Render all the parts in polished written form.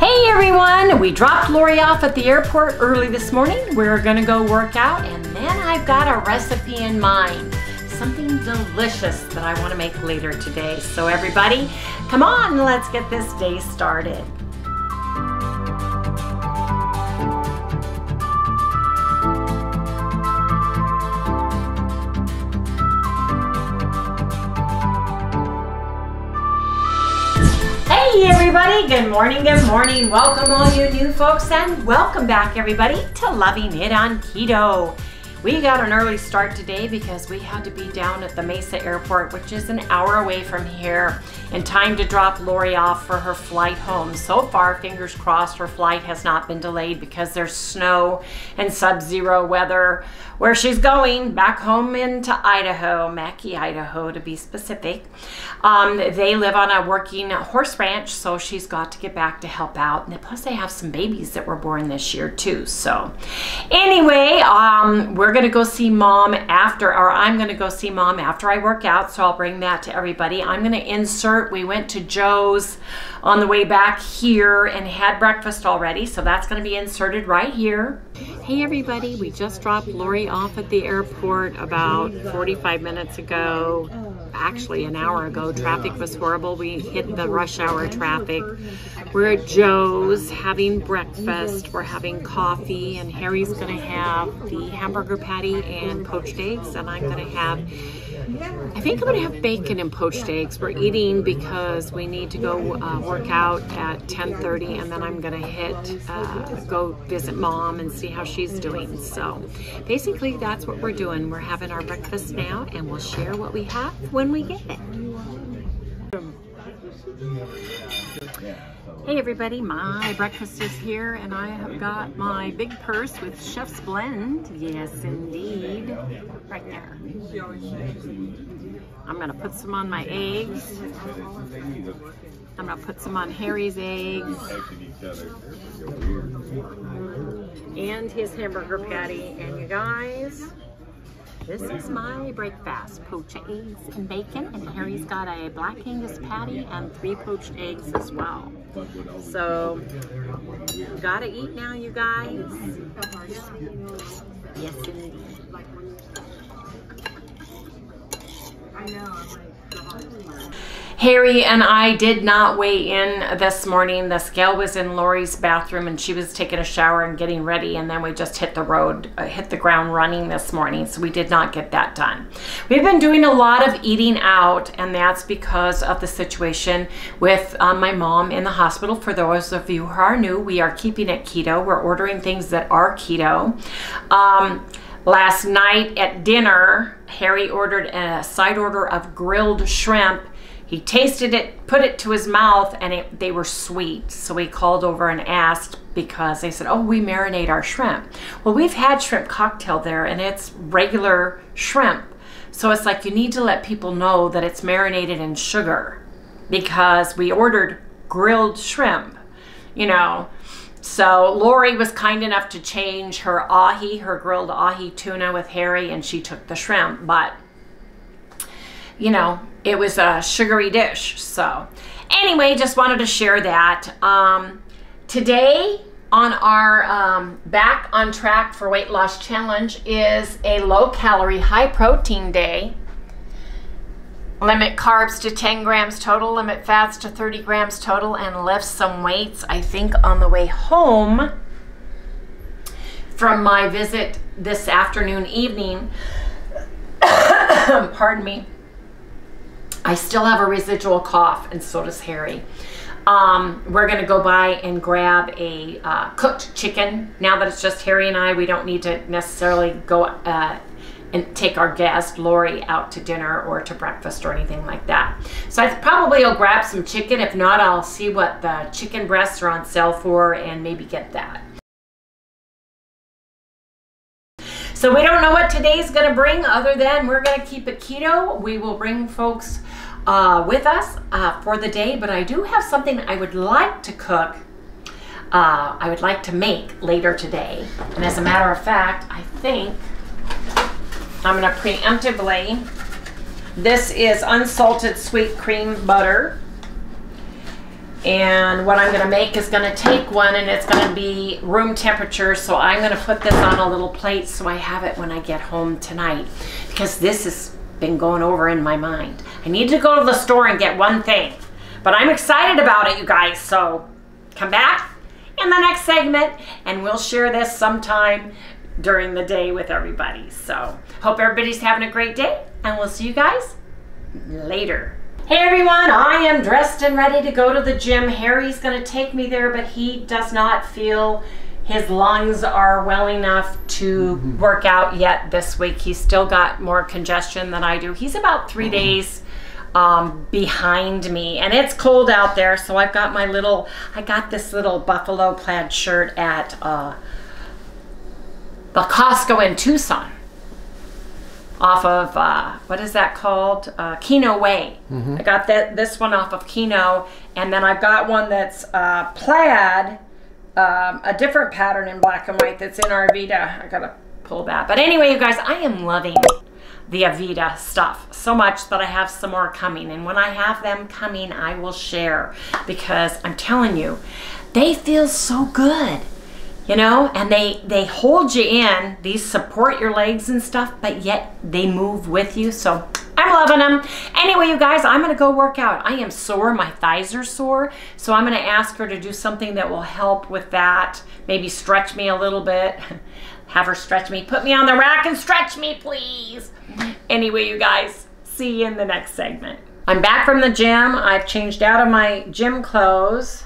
Hey everyone, we dropped Lori off at the airport early this morning. We're gonna go work out, and then I've got a recipe in mind. Something delicious that I wanna make later today. So everybody, come on, let's get this day started. Hey everybody, good morning, welcome all you new folks and welcome back everybody to Loving It on Keto. We got an early start today because we had to be down at the Mesa Airport, which is an hour away from here, in time to drop Lori off for her flight home. So far, fingers crossed, her flight has not been delayed because there's snow and sub-zero weather where she's going, back home into Idaho, Mackey, Idaho to be specific. They live on a working horse ranch, so she's got to get back to help out. And plus they have some babies that were born this year too. So anyway, we're gonna go see mom after, or I'm gonna go see mom after I work out, so I'll bring that to everybody. I'm gonna insert, we went to Joe's on the way back here and had breakfast already, so that's gonna be inserted right here. Hey everybody, we just dropped Lori off at the airport about 45 minutes ago. Actually an hour ago. Traffic was horrible. We hit the rush hour traffic. We're at Joe's having breakfast. We're having coffee, and Harry's going to have the hamburger patty and poached eggs, and I'm going to have, I think I'm going to have bacon and poached eggs. We're eating because we need to go work out at 10:30, and then I'm going to go visit mom and see how she's doing. So basically that's what we're doing. We're having our breakfast now, and we'll share what we have when we get it. Hey everybody, my breakfast is here, and I have got my big purse with Chef's Blend. Yes indeed, right there. I'm gonna put some on my eggs. I'm gonna put some on Harry's eggs and his hamburger patty. And you guys, this is my breakfast, poached eggs and bacon, and Harry's got a black Angus patty and 3 poached eggs as well. So, gotta eat now, you guys. Yes, indeed. Harry and I did not weigh in this morning. The scale was in Lori's bathroom, and she was taking a shower and getting ready, and then we just hit the ground running this morning, so we did not get that done. We've been doing a lot of eating out, and that's because of the situation with my mom in the hospital. For those of you who are new, we are keeping it keto. We're ordering things that are keto. Last night at dinner, Harry ordered a side order of grilled shrimp. He tasted it, put it to his mouth, and they were sweet. So we called over and asked, because they said, oh, we marinate our shrimp. Well, we've had shrimp cocktail there, and it's regular shrimp. So it's like, you need to let people know that it's marinated in sugar, because we ordered grilled shrimp, you know. So Lori was kind enough to change her ahi, her grilled ahi tuna with Harry, and she took the shrimp, but you know, it was a sugary dish. So anyway, just wanted to share that. Today on our Back on Track for Weight Loss Challenge is a low calorie, high protein day. Limit carbs to 10 grams total, limit fats to 30 grams total, and lift some weights. I think on the way home from my visit this afternoon, evening, pardon me, I still have a residual cough, and so does Harry. We're gonna go by and grab a cooked chicken. Now that it's just Harry and I, we don't need to necessarily go and take our guest, Lori, out to dinner or to breakfast or anything like that. So I probably will grab some chicken. If not, I'll see what the chicken breasts are on sale for and maybe get that. So we don't know what today's gonna bring, other than we're gonna keep it keto. We will bring folks with us for the day, but I do have something I would like to cook. I would like to make later today. And as a matter of fact, I think I'm gonna preemptively, this is unsalted sweet cream butter. And what I'm going to make is going to take one, and it's going to be room temperature, so I'm going to put this on a little plate so I have it when I get home tonight, because this has been going over in my mind. I need to go to the store and get one thing, but I'm excited about it, you guys, so come back in the next segment and we'll share this sometime during the day with everybody. So hope everybody's having a great day, and we'll see you guys later. Hey everyone, I am dressed and ready to go to the gym. Harry's gonna take me there, but he does not feel his lungs are well enough to work out yet this week. He's still got more congestion than I do. He's about 3 days behind me, and it's cold out there, so I've got my little, I got this little buffalo plaid shirt at the Costco in Tucson. Off of, what is that called? Kino Way. I got this one off of Kino, and then I've got one that's plaid, a different pattern in black and white that's in our Avita. I gotta pull that. But anyway, you guys, I am loving the Avita stuff so much that I have some more coming. And when I have them coming, I will share, because I'm telling you, they feel so good. You know, and they hold you in, these support your legs and stuff, but yet they move with you, so I'm loving them. Anyway, you guys, I'm gonna go work out. I am sore, my thighs are sore, so I'm gonna ask her to do something that will help with that, maybe stretch me a little bit, have her stretch me, put me on the rack and stretch me, please. Anyway, you guys, see you in the next segment. I'm back from the gym. I've changed out of my gym clothes.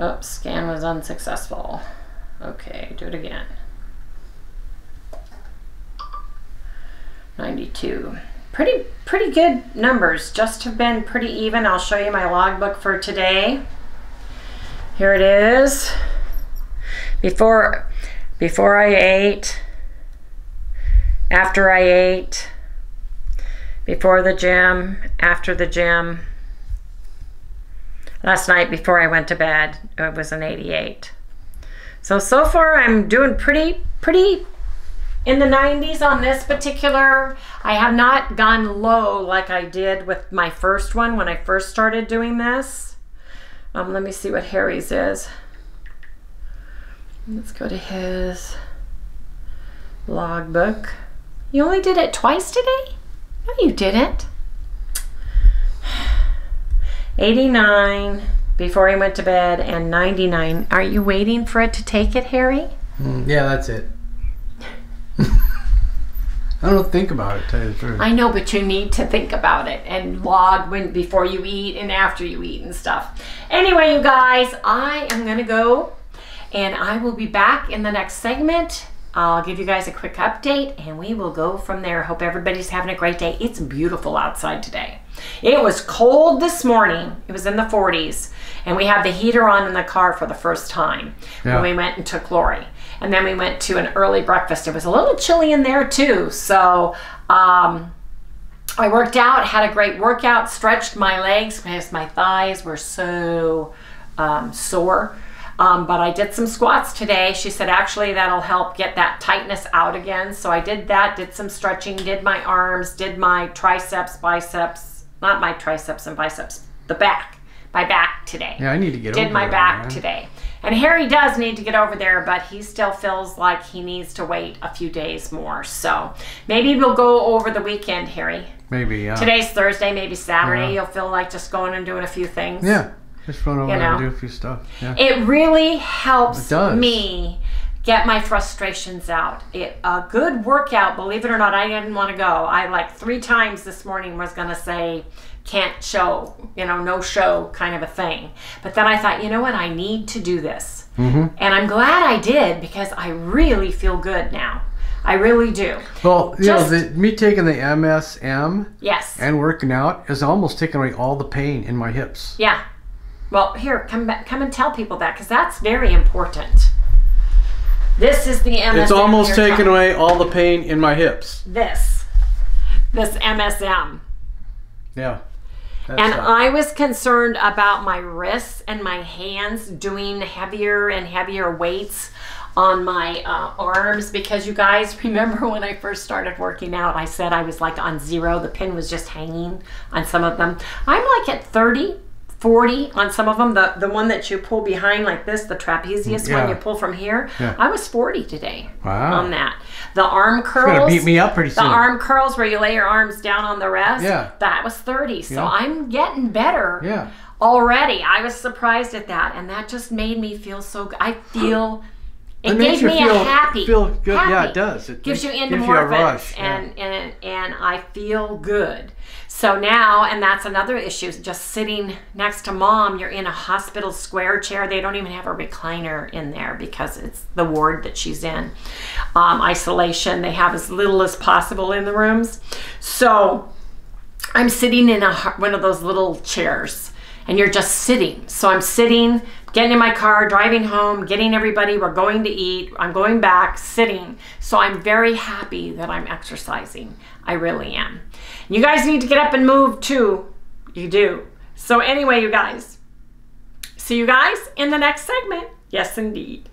Oh, scan was unsuccessful. Okay, do it again. 92. Pretty good numbers. Just have been pretty even. I'll show you my logbook for today. Here it is. Before I ate, after I ate, before the gym, after the gym. Last night before I went to bed, it was an 88. So far I'm doing pretty in the 90s on this particular. I have not gone low like I did with my first one when I first started doing this. Let me see what Harry's is. Let's go to his logbook. You only did it twice today? No, you didn't. 89 before he went to bed and 99. Are you waiting for it to take it, Harry? Yeah, that's it. I don't think about it, tell you the truth. I know, but you need to think about it and log when before you eat and after you eat and stuff. Anyway, you guys, I am going to go, and I will be back in the next segment. I'll give you guys a quick update, and we will go from there. Hope everybody's having a great day. It's beautiful outside today. It was cold this morning. It was in the 40s, and we had the heater on in the car for the first time when we went and took Lori. And then we went to an early breakfast. It was a little chilly in there too, so I worked out, had a great workout, stretched my legs because my thighs were so sore. But I did some squats today. She said actually that'll help get that tightness out again. So I did that, did some stretching, did my arms, did my triceps, biceps, not my triceps and biceps, the back, my back today. Yeah, I need to get over there. Did my back today. And Harry does need to get over there, but he still feels like he needs to wait a few days more. So maybe we'll go over the weekend, Harry. Maybe, yeah. Today's Thursday, maybe Saturday. You'll feel like just going and doing a few things. Yeah. Just run over and do a few stuff. Yeah. It really helps me get my frustrations out. A good workout, believe it or not, I didn't want to go. I like 3 times this morning was going to say, can't show, you know, no show kind of a thing. But then I thought, you know what, I need to do this. And I'm glad I did, because I really feel good now. I really do. Well, you know, me taking the MSM and working out is almost taking away all the pain in my hips. Yeah. Well, here, come and tell people that, because that's very important. This is the MSM. It's almost taken away all the pain in my hips. This MSM. Yeah. And I was concerned about my wrists and my hands doing heavier and heavier weights on my arms, because you guys remember when I first started working out, I said I was like on zero. The pin was just hanging on some of them. I'm like at 30, 40 on some of them. The one that you pull behind like this, the trapezius one you pull from here. Yeah. I was 40 today on that. The arm curls. It's gonna beat me up pretty soon. The arm curls where you lay your arms down on the rest. Yeah. That was 30. So I'm getting better. Yeah. Already. I was surprised at that, and that just made me feel so good. I feel it gave me a happy. Feel good. Happy. Yeah, it does. It gives you endorphins, and I feel good. So now, and that's another issue, just sitting next to Mom, you're in a hospital square chair. They don't even have a recliner in there because it's the ward that she's in. Isolation, they have as little as possible in the rooms. So I'm sitting in one of those little chairs, and you're just sitting. So I'm sitting, getting in my car, driving home, getting everybody, we're going to eat, I'm going back, sitting. So I'm very happy that I'm exercising. I really am. You guys need to get up and move too. You do. So anyway, you guys, see you guys in the next segment. Yes, indeed.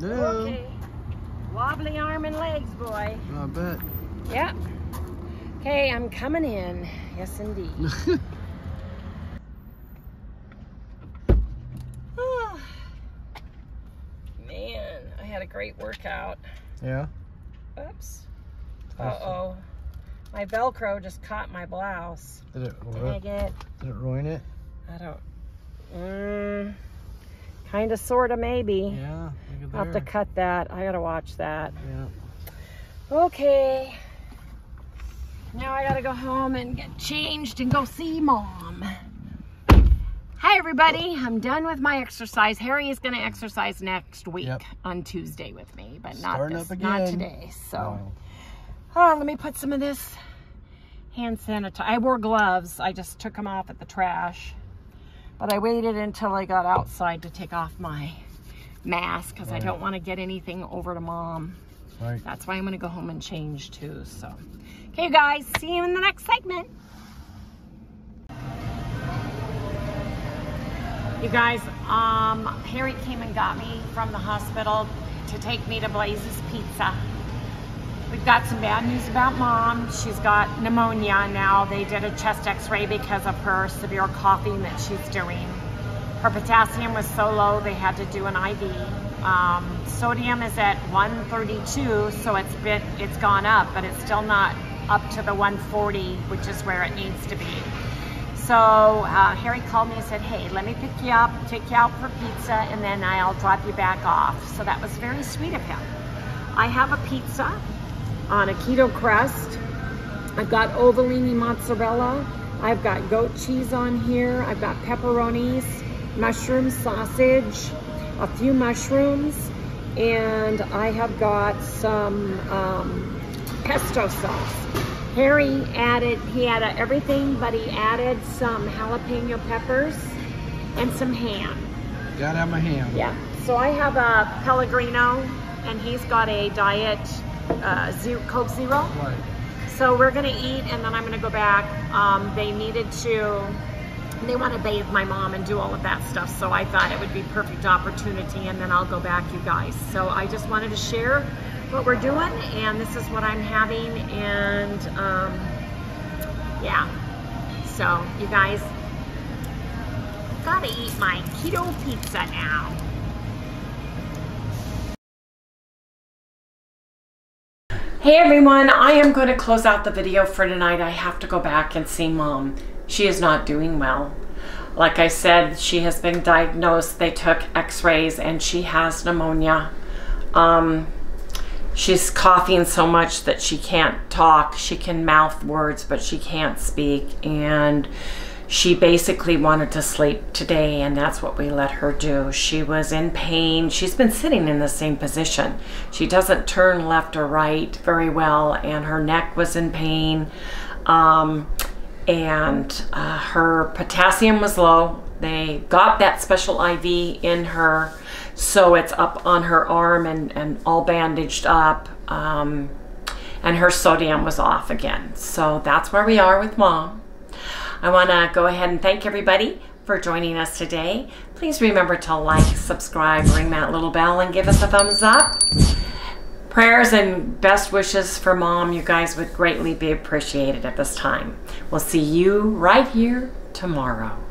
Hello. Okay. Wobbly arm and legs, boy. I bet. Yep. Okay, I'm coming in. Yes, indeed. Oh, man, I had a great workout. Yeah? Oops. Uh-oh. My Velcro just caught my blouse. Did it ruin it? Did it ruin it? I don't... kind of, sort of, maybe. Yeah, I'll have to cut that. I gotta watch that. Yeah. Okay. Now I gotta go home and get changed and go see Mom. Hi everybody, I'm done with my exercise. Harry is gonna exercise next week on Tuesday with me, but not today. So, let me put some of this hand sanitizer. I wore gloves, I just took them off at the trash. But I waited until I got outside to take off my mask because I don't wanna get anything over to Mom. Right. That's why I'm gonna go home and change too, so. Okay, you guys, see you in the next segment. You guys, Harry came and got me from the hospital to take me to Blaze's Pizza. We've got some bad news about Mom. She's got pneumonia now. They did a chest x-ray because of her severe coughing that she's doing. Her potassium was so low, they had to do an IV. Sodium is at 132, so it's gone up, but it's still not up to the 140, which is where it needs to be. So Harry called me and said, hey, let me pick you up, take you out for pizza, and then I'll drop you back off. So that was very sweet of him. I have a pizza on a keto crust. I've got ovolini mozzarella. I've got goat cheese on here. I've got pepperonis, mushroom sausage, a few mushrooms, and I have got some pesto sauce. Harry added, he had everything, but he added some jalapeno peppers and some ham. Gotta have my ham. Yeah, so I have a Pellegrino, and he's got a diet Coke Zero. Right. So we're gonna eat, and then I'm gonna go back. They want to bathe my mom and do all of that stuff, so I thought it would be perfect opportunity, and then I'll go back, you guys. So I just wanted to share what we're doing, and this is what I'm having, and yeah. So you guys, gotta eat my keto pizza now. Hey everyone, I am going to close out the video for tonight. I have to go back and see Mom. She is not doing well. Like I said, she has been diagnosed. They took x-rays and she has pneumonia. She's coughing so much that she can't talk. She can mouth words, but she can't speak. And she basically wanted to sleep today, and that's what we let her do. She was in pain. She's been sitting in the same position. She doesn't turn left or right very well, and her neck was in pain. And her potassium was low. They got that special IV in her, so it's up on her arm and all bandaged up, and her sodium was off again. So that's where we are with Mom. I want to go ahead and thank everybody for joining us today. Please remember to like, subscribe, ring that little bell, and give us a thumbs up. Prayers and best wishes for Mom, you guys, would greatly be appreciated at this time. We'll see you right here tomorrow.